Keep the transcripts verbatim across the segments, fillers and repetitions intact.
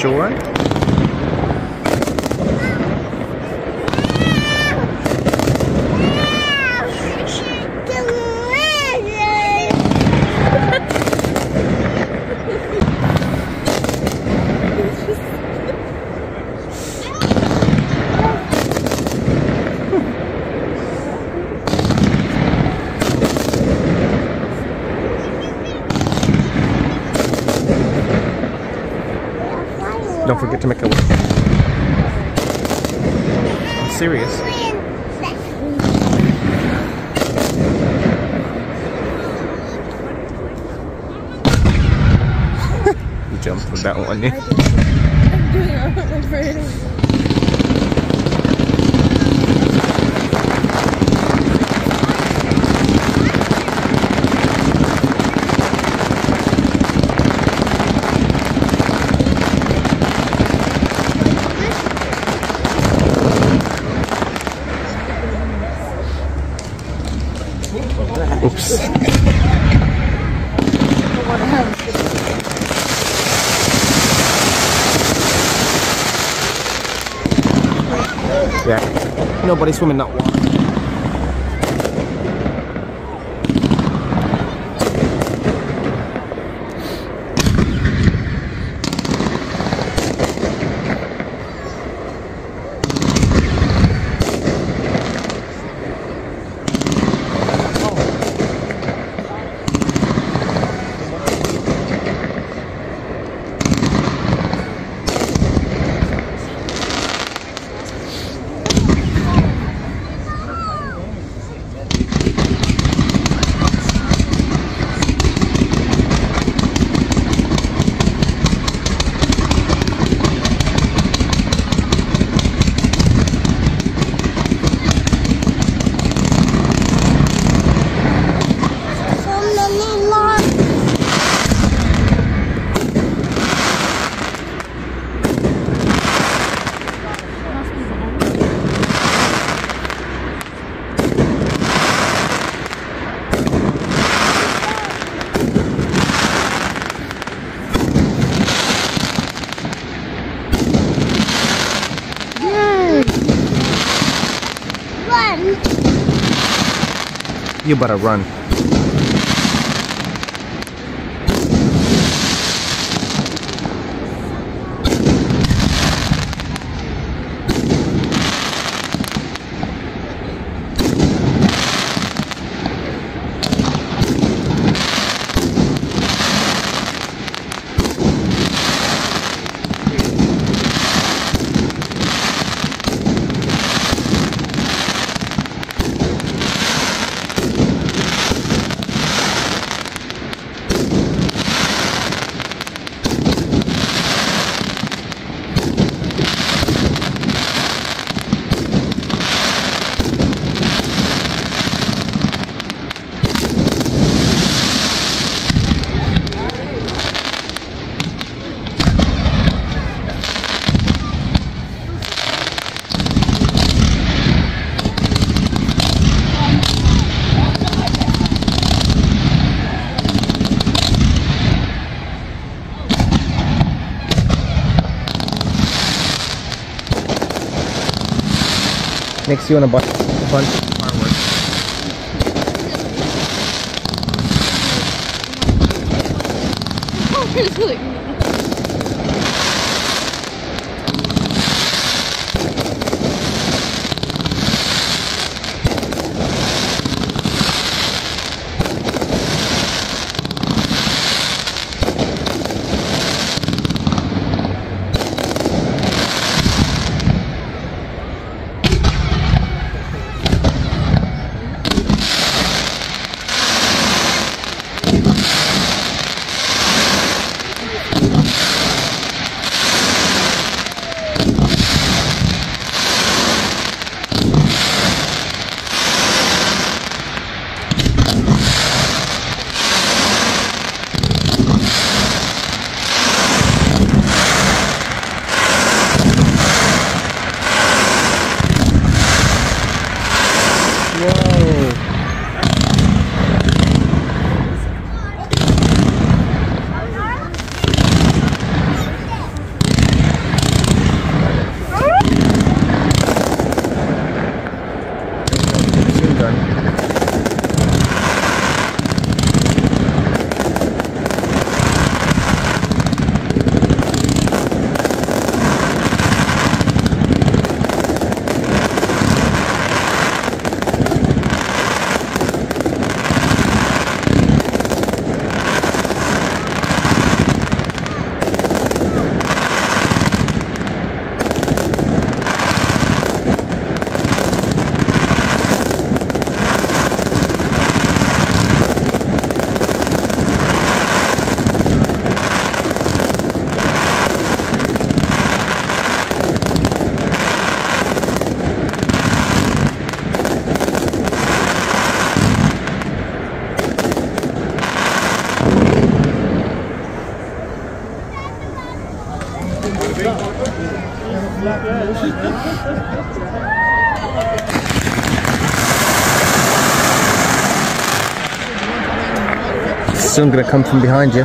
shore. Don't forget to make a wish. I'm serious. You jumped with that one, yeah? I'm doing all my birds. Oops. Yeah. Nobody's swimming that water. You better run. Next, you want a bunch, a bunch of fireworks. Oh, Soon gonna come from behind you.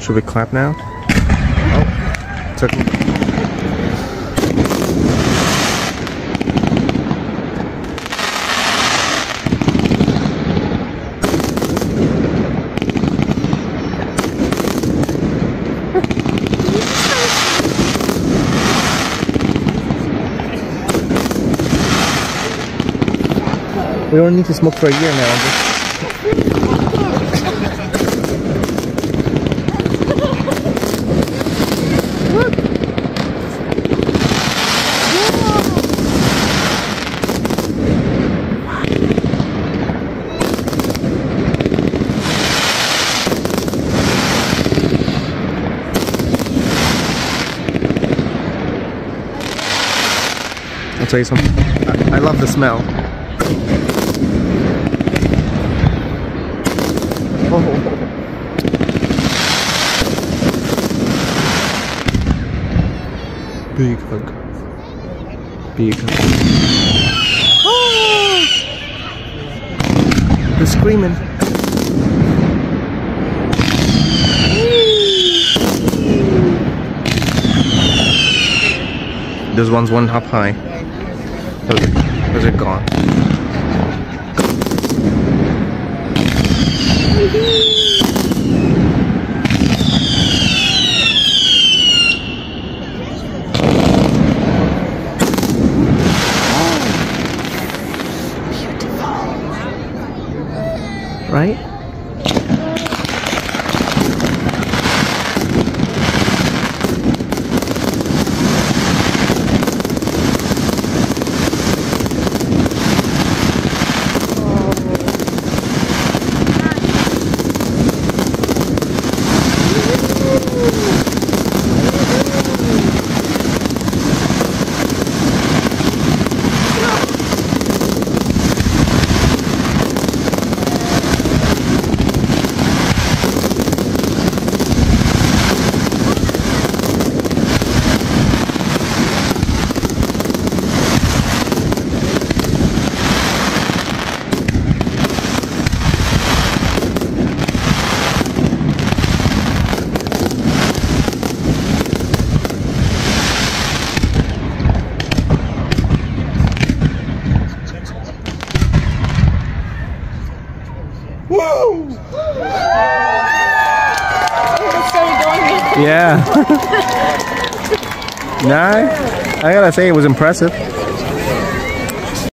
Should we clap now? Oh, took him. We don't need to smoke for a year now. Just tell you something. I, I love the smell. Oh. Big hug. Big hug. Oh. They're screaming. This one's one hop high. Okay. Is it gone? Beautiful. Right? Whoa! Yeah. Nah, I gotta say it was impressive.